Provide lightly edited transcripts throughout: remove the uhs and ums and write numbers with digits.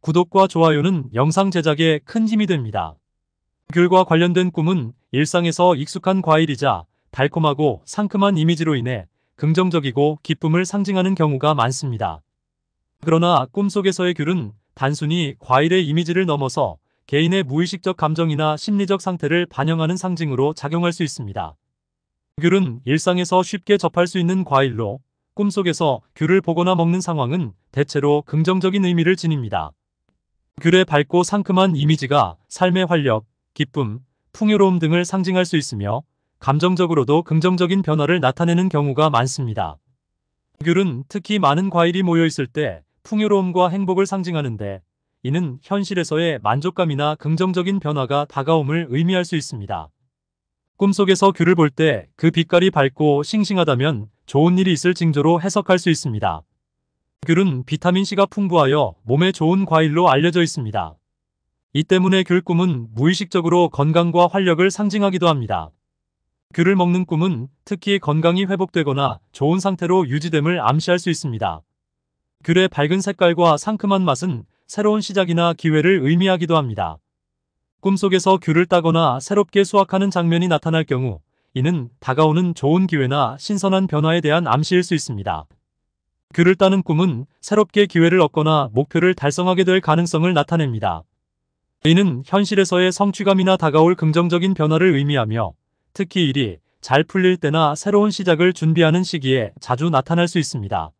구독과 좋아요는 영상 제작에 큰 힘이 됩니다. 귤과 관련된 꿈은 일상에서 익숙한 과일이자 달콤하고 상큼한 이미지로 인해 긍정적이고 기쁨을 상징하는 경우가 많습니다. 그러나 꿈속에서의 귤은 단순히 과일의 이미지를 넘어서 개인의 무의식적 감정이나 심리적 상태를 반영하는 상징으로 작용할 수 있습니다. 귤은 일상에서 쉽게 접할 수 있는 과일로 꿈속에서 귤을 보거나 먹는 상황은 대체로 긍정적인 의미를 지닙니다. 귤의 밝고 상큼한 이미지가 삶의 활력, 기쁨, 풍요로움 등을 상징할 수 있으며 감정적으로도 긍정적인 변화를 나타내는 경우가 많습니다. 귤은 특히 많은 과일이 모여있을 때 풍요로움과 행복을 상징하는데 이는 현실에서의 만족감이나 긍정적인 변화가 다가옴을 의미할 수 있습니다. 꿈속에서 귤을 볼 때 그 빛깔이 밝고 싱싱하다면 좋은 일이 있을 징조로 해석할 수 있습니다. 귤은 비타민C가 풍부하여 몸에 좋은 과일로 알려져 있습니다. 이 때문에 귤 꿈은 무의식적으로 건강과 활력을 상징하기도 합니다. 귤을 먹는 꿈은 특히 건강이 회복되거나 좋은 상태로 유지됨을 암시할 수 있습니다. 귤의 밝은 색깔과 상큼한 맛은 새로운 시작이나 기회를 의미하기도 합니다. 꿈속에서 귤을 따거나 새롭게 수확하는 장면이 나타날 경우 이는 다가오는 좋은 기회나 신선한 변화에 대한 암시일 수 있습니다. 귤을 따는 꿈은 새롭게 기회를 얻거나 목표를 달성하게 될 가능성을 나타냅니다. 이는 현실에서의 성취감이나 다가올 긍정적인 변화를 의미하며 특히 일이 잘 풀릴 때나 새로운 시작을 준비하는 시기에 자주 나타날 수 있습니다.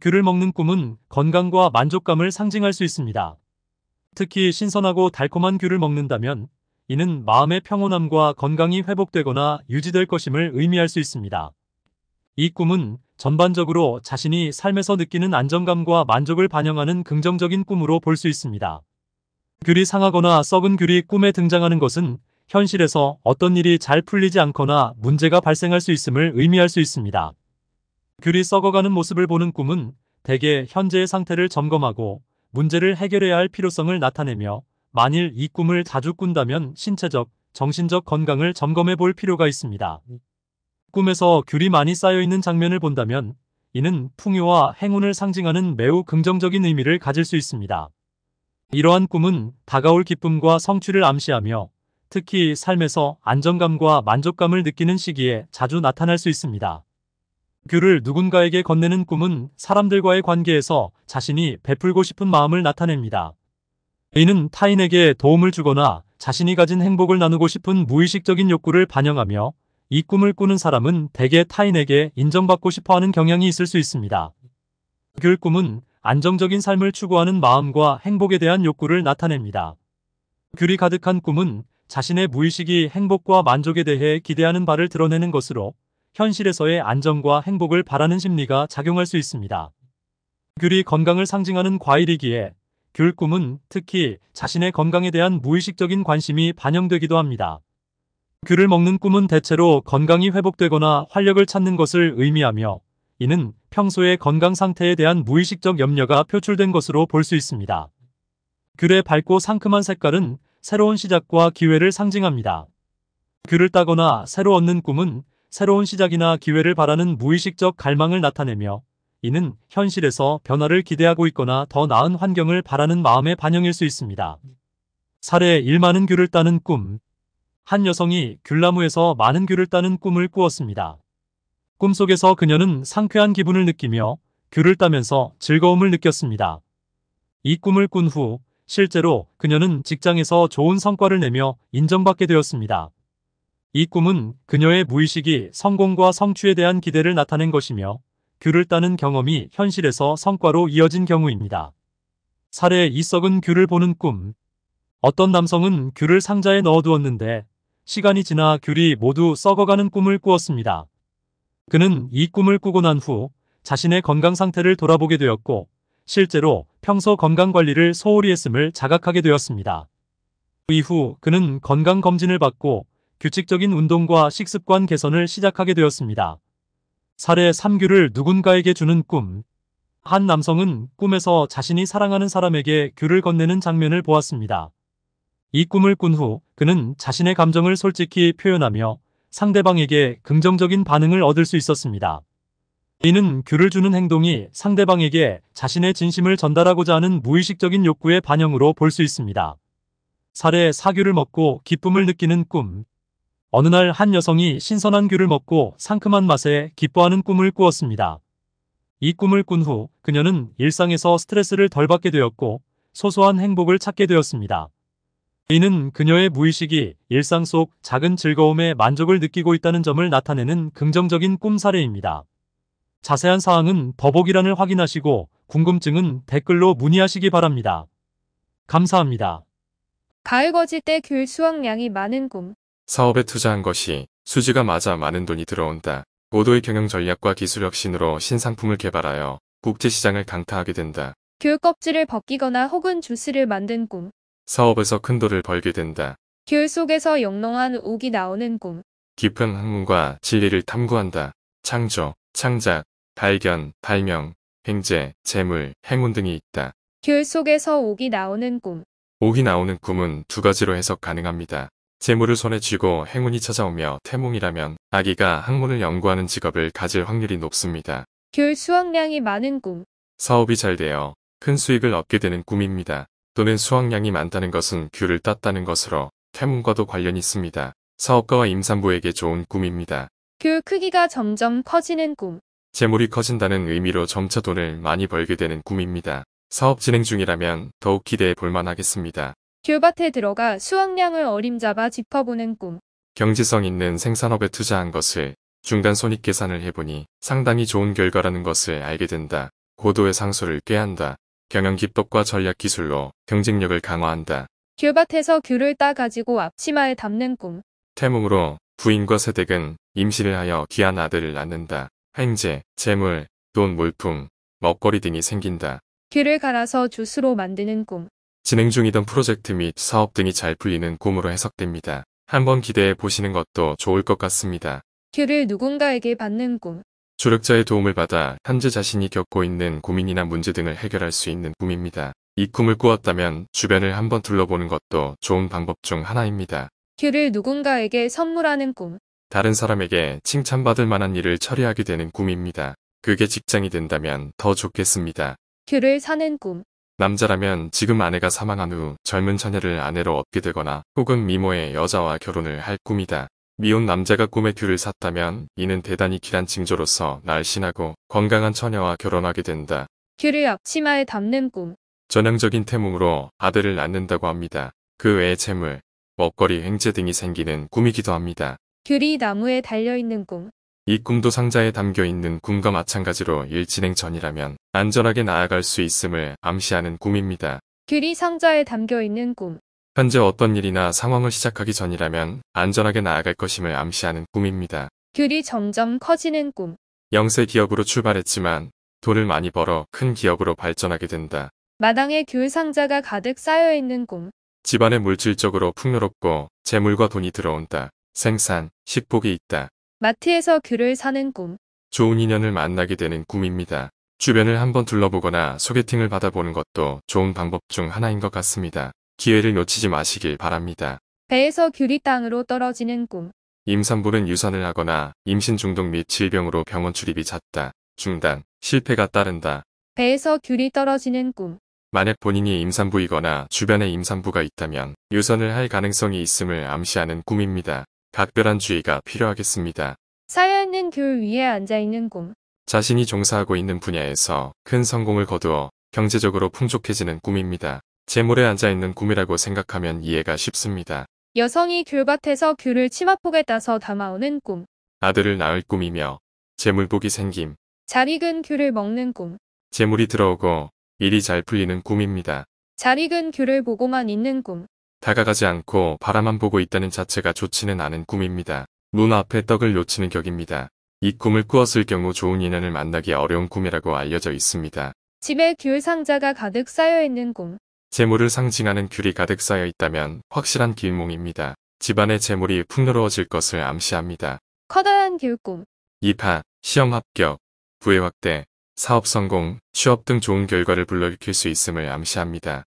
귤을 먹는 꿈은 건강과 만족감을 상징할 수 있습니다. 특히 신선하고 달콤한 귤을 먹는다면 이는 마음의 평온함과 건강이 회복되거나 유지될 것임을 의미할 수 있습니다. 이 꿈은 전반적으로 자신이 삶에서 느끼는 안정감과 만족을 반영하는 긍정적인 꿈으로 볼 수 있습니다. 귤이 상하거나 썩은 귤이 꿈에 등장하는 것은 현실에서 어떤 일이 잘 풀리지 않거나 문제가 발생할 수 있음을 의미할 수 있습니다. 귤이 썩어가는 모습을 보는 꿈은 대개 현재의 상태를 점검하고 문제를 해결해야 할 필요성을 나타내며 만일 이 꿈을 자주 꾼다면 신체적, 정신적 건강을 점검해 볼 필요가 있습니다. 꿈에서 귤이 많이 쌓여있는 장면을 본다면 이는 풍요와 행운을 상징하는 매우 긍정적인 의미를 가질 수 있습니다. 이러한 꿈은 다가올 기쁨과 성취를 암시하며 특히 삶에서 안정감과 만족감을 느끼는 시기에 자주 나타날 수 있습니다. 귤을 누군가에게 건네는 꿈은 사람들과의 관계에서 자신이 베풀고 싶은 마음을 나타냅니다. 이는 타인에게 도움을 주거나 자신이 가진 행복을 나누고 싶은 무의식적인 욕구를 반영하며 이 꿈을 꾸는 사람은 대개 타인에게 인정받고 싶어하는 경향이 있을 수 있습니다. 귤 꿈은 안정적인 삶을 추구하는 마음과 행복에 대한 욕구를 나타냅니다. 귤이 가득한 꿈은 자신의 무의식이 행복과 만족에 대해 기대하는 바를 드러내는 것으로 현실에서의 안정과 행복을 바라는 심리가 작용할 수 있습니다. 귤이 건강을 상징하는 과일이기에 귤 꿈은 특히 자신의 건강에 대한 무의식적인 관심이 반영되기도 합니다. 귤을 먹는 꿈은 대체로 건강이 회복되거나 활력을 찾는 것을 의미하며 이는 평소의 건강 상태에 대한 무의식적 염려가 표출된 것으로 볼 수 있습니다. 귤의 밝고 상큼한 색깔은 새로운 시작과 기회를 상징합니다. 귤을 따거나 새로 얻는 꿈은 새로운 시작이나 기회를 바라는 무의식적 갈망을 나타내며 이는 현실에서 변화를 기대하고 있거나 더 나은 환경을 바라는 마음의 반영일 수 있습니다. 사례 1. 많은 귤을 따는 꿈. 한 여성이 귤나무에서 많은 귤을 따는 꿈을 꾸었습니다. 꿈속에서 그녀는 상쾌한 기분을 느끼며 귤을 따면서 즐거움을 느꼈습니다. 이 꿈을 꾼 후 실제로 그녀는 직장에서 좋은 성과를 내며 인정받게 되었습니다. 이 꿈은 그녀의 무의식이 성공과 성취에 대한 기대를 나타낸 것이며 귤을 따는 경험이 현실에서 성과로 이어진 경우입니다. 사례 2. 썩은 귤을 보는 꿈. 어떤 남성은 귤을 상자에 넣어두었는데 시간이 지나 귤이 모두 썩어가는 꿈을 꾸었습니다. 그는 이 꿈을 꾸고 난 후 자신의 건강 상태를 돌아보게 되었고 실제로 평소 건강관리를 소홀히 했음을 자각하게 되었습니다. 이후 그는 건강검진을 받고 규칙적인 운동과 식습관 개선을 시작하게 되었습니다. 사례 3. 귤을 누군가에게 주는 꿈. 한 남성은 꿈에서 자신이 사랑하는 사람에게 귤을 건네는 장면을 보았습니다. 이 꿈을 꾼 후 그는 자신의 감정을 솔직히 표현하며 상대방에게 긍정적인 반응을 얻을 수 있었습니다. 이는 교를 주는 행동이 상대방에게 자신의 진심을 전달하고자 하는 무의식적인 욕구의 반영으로 볼 수 있습니다. 사례 사교를 먹고 기쁨을 느끼는 꿈. 어느 날 한 여성이 신선한 교를 먹고 상큼한 맛에 기뻐하는 꿈을 꾸었습니다. 이 꿈을 꾼 후 그녀는 일상에서 스트레스를 덜 받게 되었고 소소한 행복을 찾게 되었습니다. 이는 그녀의 무의식이 일상 속 작은 즐거움에 만족을 느끼고 있다는 점을 나타내는 긍정적인 꿈 사례입니다. 자세한 사항은 더보기란을 확인하시고 궁금증은 댓글로 문의하시기 바랍니다. 감사합니다. 가을거지 때 귤 수확량이 많은 꿈. 사업에 투자한 것이 수지가 맞아 많은 돈이 들어온다. 고도의 경영 전략과 기술 혁신으로 신상품을 개발하여 국제시장을 강타하게 된다. 귤 껍질을 벗기거나 혹은 주스를 만든 꿈. 사업에서 큰 돈을 벌게 된다. 귤 속에서 영롱한 옥이 나오는 꿈. 깊은 학문과 진리를 탐구한다. 창조, 창작, 발견, 발명, 횡재, 재물, 행운 등이 있다. 귤 속에서 옥이 나오는 꿈. 옥이 나오는 꿈은 두 가지로 해석 가능합니다. 재물을 손에 쥐고 행운이 찾아오며 태몽이라면 아기가 학문을 연구하는 직업을 가질 확률이 높습니다. 귤 수확량이 많은 꿈. 사업이 잘 되어 큰 수익을 얻게 되는 꿈입니다. 또는 수확량이 많다는 것은 귤을 땄다는 것으로 태몽과도 관련이 있습니다. 사업가와 임산부에게 좋은 꿈입니다. 귤 크기가 점점 커지는 꿈. 재물이 커진다는 의미로 점차 돈을 많이 벌게 되는 꿈입니다. 사업 진행 중이라면 더욱 기대해 볼만하겠습니다. 귤밭에 들어가 수확량을 어림잡아 짚어보는 꿈. 경제성 있는 생산업에 투자한 것을 중단 손익 계산을 해보니 상당히 좋은 결과라는 것을 알게 된다. 고도의 상수를 꾀한다. 경영 기법과 전략 기술로 경쟁력을 강화한다. 귤밭에서 귤을 따 가지고 앞치마에 담는 꿈. 태몽으로 부인과 세댁은 임신을 하여 귀한 아들을 낳는다. 횡재, 재물, 돈, 물품, 먹거리 등이 생긴다. 귤을 갈아서 주스로 만드는 꿈. 진행 중이던 프로젝트 및 사업 등이 잘 풀리는 꿈으로 해석됩니다. 한번 기대해 보시는 것도 좋을 것 같습니다. 귤을 누군가에게 받는 꿈. 조력자의 도움을 받아 현재 자신이 겪고 있는 고민이나 문제 등을 해결할 수 있는 꿈입니다. 이 꿈을 꾸었다면 주변을 한번 둘러보는 것도 좋은 방법 중 하나입니다. 귤을 누군가에게 선물하는 꿈. 다른 사람에게 칭찬받을 만한 일을 처리하게 되는 꿈입니다. 그게 직장이 된다면 더 좋겠습니다. 귤을 사는 꿈. 남자라면 지금 아내가 사망한 후 젊은 처녀를 아내로 얻게 되거나 혹은 미모의 여자와 결혼을 할 꿈이다. 미혼 남자가 꿈에 귤을 샀다면 이는 대단히 길한 징조로서 날씬하고 건강한 처녀와 결혼하게 된다. 귤을 앞치마에 담는 꿈. 전형적인 태몽으로 아들을 낳는다고 합니다. 그 외에 재물, 먹거리, 횡재 등이 생기는 꿈이기도 합니다. 귤이 나무에 달려있는 꿈. 이 꿈도 상자에 담겨있는 꿈과 마찬가지로 일 진행 전이라면 안전하게 나아갈 수 있음을 암시하는 꿈입니다. 귤이 상자에 담겨있는 꿈. 현재 어떤 일이나 상황을 시작하기 전이라면 안전하게 나아갈 것임을 암시하는 꿈입니다. 귤이 점점 커지는 꿈. 영세 기업으로 출발했지만 돈을 많이 벌어 큰 기업으로 발전하게 된다. 마당에 귤 상자가 가득 쌓여있는 꿈. 집안에 물질적으로 풍요롭고 재물과 돈이 들어온다. 생산, 식복이 있다. 마트에서 귤을 사는 꿈. 좋은 인연을 만나게 되는 꿈입니다. 주변을 한번 둘러보거나 소개팅을 받아보는 것도 좋은 방법 중 하나인 것 같습니다. 기회를 놓치지 마시길 바랍니다. 배에서 귤이 땅으로 떨어지는 꿈. 임산부는 유산을 하거나 임신 중독 및 질병으로 병원 출입이 잦다. 중단, 실패가 따른다. 배에서 귤이 떨어지는 꿈. 만약 본인이 임산부이거나 주변에 임산부가 있다면 유산을 할 가능성이 있음을 암시하는 꿈입니다. 각별한 주의가 필요하겠습니다. 쌓여있는 귤 위에 앉아있는 꿈. 자신이 종사하고 있는 분야에서 큰 성공을 거두어 경제적으로 풍족해지는 꿈입니다. 재물에 앉아있는 꿈이라고 생각하면 이해가 쉽습니다. 여성이 귤밭에서 귤을 치마폭에 따서 담아오는 꿈. 아들을 낳을 꿈이며 재물복이 생김. 잘 익은 귤을 먹는 꿈. 재물이 들어오고 일이 잘 풀리는 꿈입니다. 잘 익은 귤을 보고만 있는 꿈. 다가가지 않고 바라만 보고 있다는 자체가 좋지는 않은 꿈입니다. 눈앞에 떡을 놓치는 격입니다. 이 꿈을 꾸었을 경우 좋은 인연을 만나기 어려운 꿈이라고 알려져 있습니다. 집에 귤 상자가 가득 쌓여있는 꿈. 재물을 상징하는 귤이 가득 쌓여 있다면 확실한 길몽입니다. 집안의 재물이 풍요로워질 것을 암시합니다. 커다란 귤꿈. 입학, 시험 합격, 부의 확대, 사업 성공, 취업 등 좋은 결과를 불러일으킬 수 있음을 암시합니다.